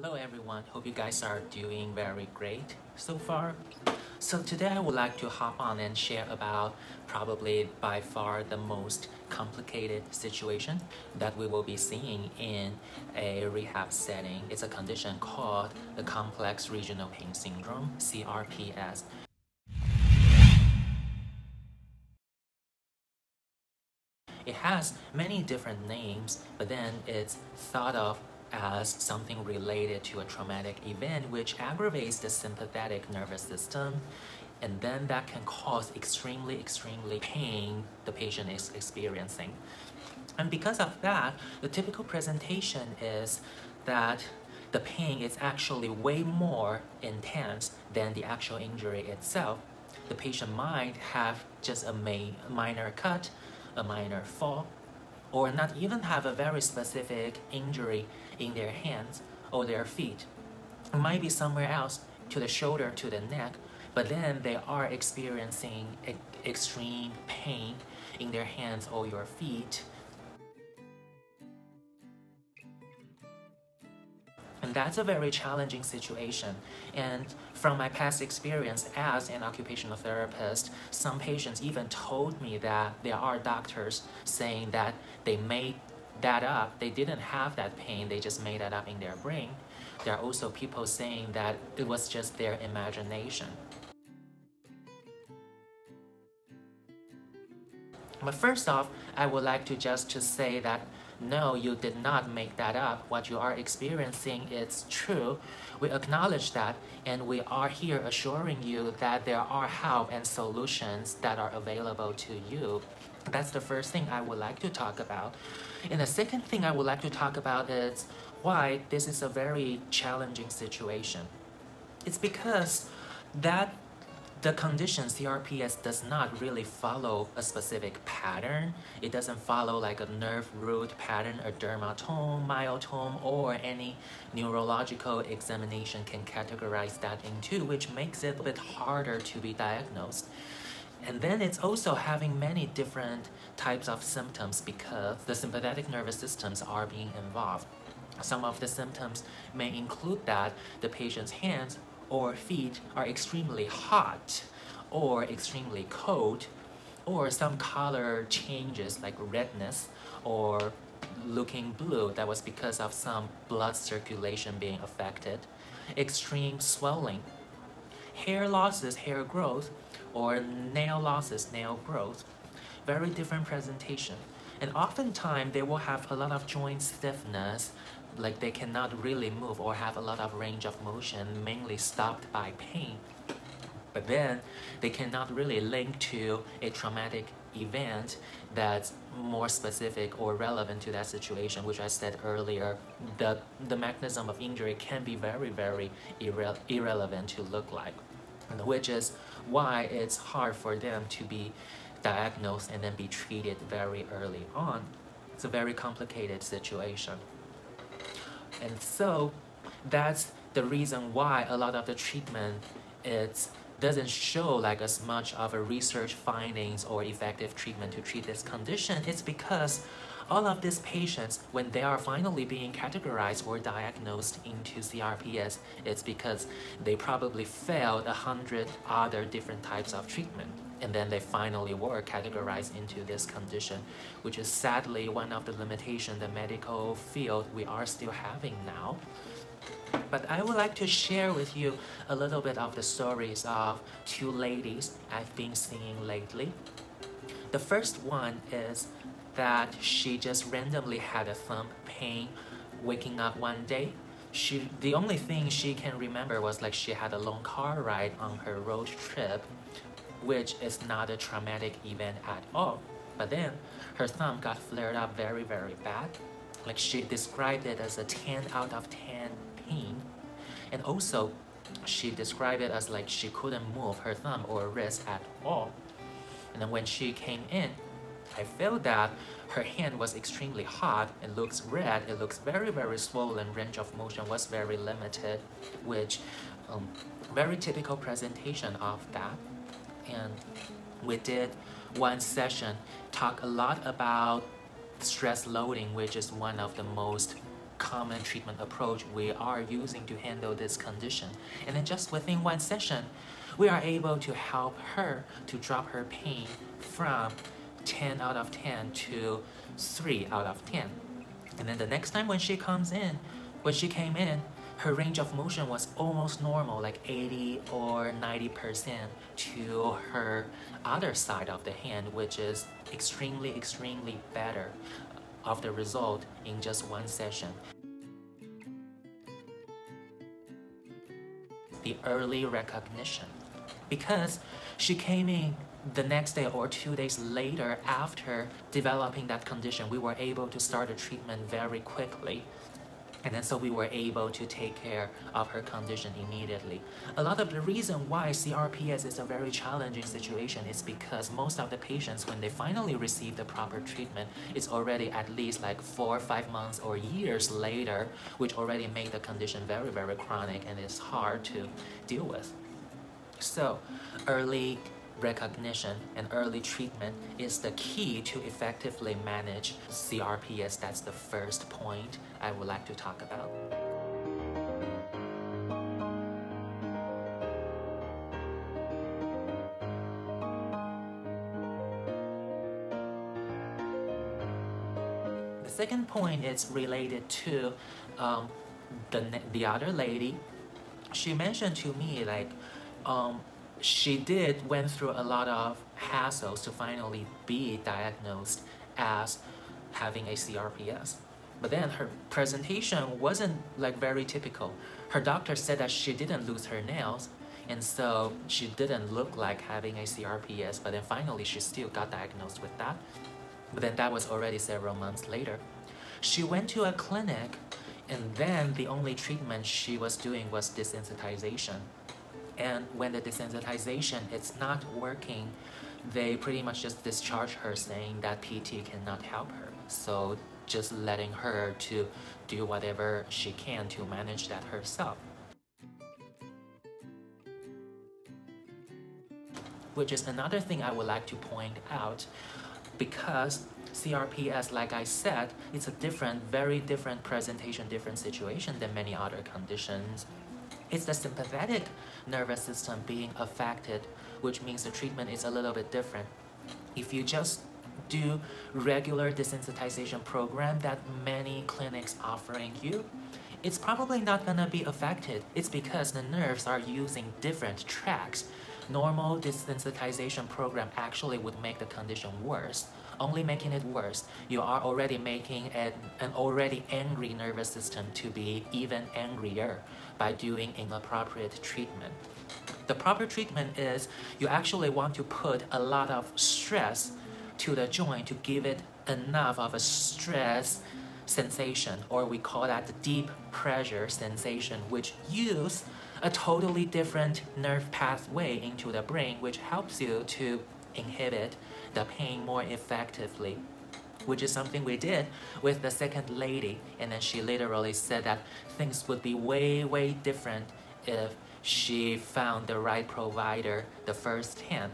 Hello everyone, hope you guys are doing very great so far. So today I would like to hop on and share about probably by far the most complicated situation that we will be seeing in a rehab setting. It's a condition called the Complex Regional Pain Syndrome, CRPS. It has many different names, but then it's thought of as something related to a traumatic event which aggravates the sympathetic nervous system, and then that can cause extremely pain the patient is experiencing. And because of that, the typical presentation is that the pain is actually way more intense than the actual injury itself. The patient might have just a minor cut, a minor fall, or not even have a very specific injury in their hands or their feet. It might be somewhere else, to the shoulder, to the neck, but then they are experiencing extreme pain in their hands or your feet. And that's a very challenging situation. And from my past experience as an occupational therapist, some patients even told me that there are doctors saying that they made that up. They didn't have that pain, they just made that up in their brain. There are also people saying that it was just their imagination. But first off, I would like to say that no, you did not make that up. What you are experiencing is true. We acknowledge that, and we are here assuring you that there are help and solutions that are available to you. That's the first thing I would like to talk about. And the second thing I would like to talk about is why this is a very challenging situation. It's because the condition CRPS does not really follow a specific pattern. It doesn't follow like a nerve root pattern, a dermatome, myotome, or any neurological examination can categorize that into, which makes it a bit harder to be diagnosed. And then it's also having many different types of symptoms because the sympathetic nervous systems are being involved. Some of the symptoms may include that the patient's hands or feet are extremely hot or extremely cold, or some color changes like redness or looking blue. That was because of some blood circulation being affected. Extreme swelling, hair losses, hair growth, or nail losses, nail growth. Very different presentation. And oftentimes they will have a lot of joint stiffness, like they cannot really move or have a lot of range of motion, mainly stopped by pain. But then they cannot really link to a traumatic event that's more specific or relevant to that situation, which I said earlier, the mechanism of injury can be very irrelevant to look like, which is why it's hard for them to be diagnosed and then be treated very early on. It's a very complicated situation. And so that's the reason why a lot of the treatment, it doesn't show like as much of a research findings or effective treatment to treat this condition. It's because all of these patients, when they are finally being categorized or diagnosed into CRPS, it's because they probably failed 100 other different types of treatment. And then they finally were categorized into this condition, which is sadly one of the limitations the medical field we are still having now. But I would like to share with you a little bit of the stories of two ladies I've been seeing lately. The first one is that she just randomly had a thumb pain waking up one day. The only thing she can remember was like she had a long car ride on her road trip, which is not a traumatic event at all. But then her thumb got flared up very bad. Like she described it as a 10 out of 10 pain. And also she described it as like she couldn't move her thumb or wrist at all. And then when she came in, I felt that her hand was extremely hot and looks red. It looks very swollen. Range of motion was very limited, which very typical presentation of that. And we did one session, talk a lot about stress loading, which is one of the most common treatment approach we are using to handle this condition. And then just within one session, we are able to help her to drop her pain from 10 out of 10 to 3 out of 10. And then the next time when she comes in, her range of motion was almost normal, like 80 or 90% to her other side of the hand, which is extremely, extremely better of the result in just one session. The early recognition. Because she came in the next day or 2 days later after developing that condition, we were able to start the treatment very quickly. And then so we were able to take care of her condition immediately. A lot of the reason why CRPS is a very challenging situation is because most of the patients, when they finally receive the proper treatment, it's already at least like 4 or 5 months or years later, which already made the condition very, very chronic and it's hard to deal with. So early recognition and early treatment is the key to effectively manage CRPS. That's the first point I would like to talk about. The second point is related to the other lady. She mentioned to me like, she went through a lot of hassles to finally be diagnosed as having a CRPS. But then her presentation wasn't like very typical. Her doctor said that she didn't lose her nails, and so she didn't look like having a CRPS, but then finally she still got diagnosed with that. But then that was already several months later. She went to a clinic, and then the only treatment she was doing was desensitization. And when the desensitization is not working, they pretty much just discharge her, saying that PT cannot help her. So just letting her to do whatever she can to manage that herself. Which is another thing I would like to point out, because CRPS, like I said, it's a different, very different presentation, different situation than many other conditions. It's the sympathetic nervous system being affected, which means the treatment is a little bit different. If you just do regular desensitization program that many clinics offering you, it's probably not gonna be affected. It's because the nerves are using different tracks. Normal desensitization program actually would make the condition worse. Only making it worse, you are already making an already angry nervous system to be even angrier by doing inappropriate treatment. The proper treatment is you actually want to put a lot of stress to the joint to give it enough of a stress sensation, or we call that the deep pressure sensation, which uses a totally different nerve pathway into the brain, which helps you to inhibit the pain more effectively, which is something we did with the second lady. And then she literally said that things would be way, way different if she found the right provider the first time,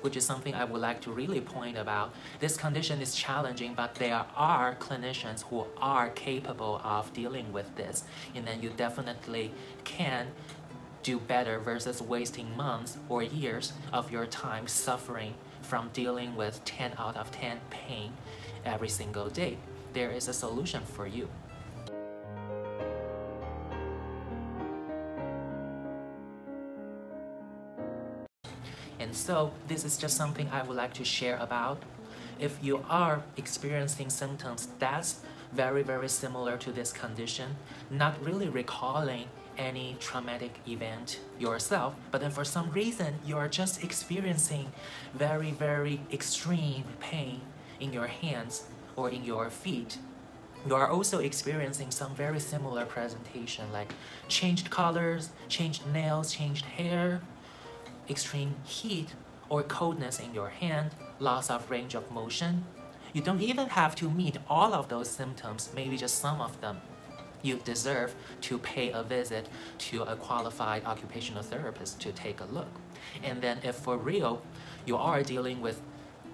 which is something I would like to really point about. This condition is challenging, but there are clinicians who are capable of dealing with this, and then you definitely can do better versus wasting months or years of your time suffering from dealing with 10 out of 10 pain every single day. There is a solution for you. And so this is just something I would like to share about. If you are experiencing symptoms that's very, very similar to this condition, not really recalling any traumatic event yourself, but then for some reason you are just experiencing very, very extreme pain in your hands or in your feet, you are also experiencing some very similar presentation like changed colors, changed nails, changed hair, extreme heat or coldness in your hand, loss of range of motion. You don't even have to meet all of those symptoms, maybe just some of them. You deserve to pay a visit to a qualified occupational therapist to take a look. And then if for real you are dealing with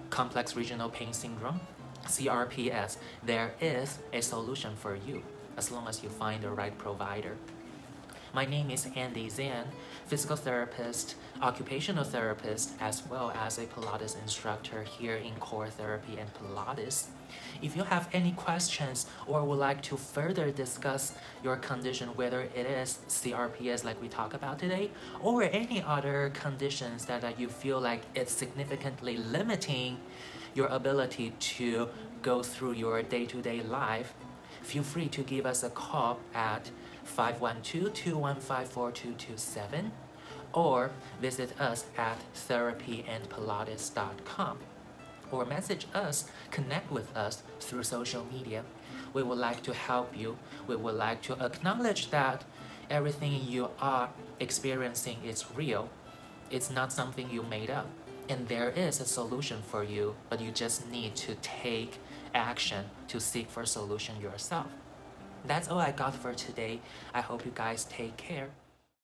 complex regional pain syndrome, CRPS, there is a solution for you. as long as you find the right provider. My name is Andy Tseng, physical therapist, occupational therapist, as well as a Pilates instructor here in Core Therapy and Pilates. If you have any questions or would like to further discuss your condition, whether it is CRPS like we talked about today, or any other conditions that you feel like it's significantly limiting your ability to go through your day-to-day life, feel free to give us a call at 512-215-4227 or visit us at therapyandpilates.com or message us, connect with us through social media. We would like to help you. We would like to acknowledge that everything you are experiencing is real. It's not something you made up. And there is a solution for you, but you just need to take action to seek for a solution yourself. That's all I got for today. I hope you guys take care.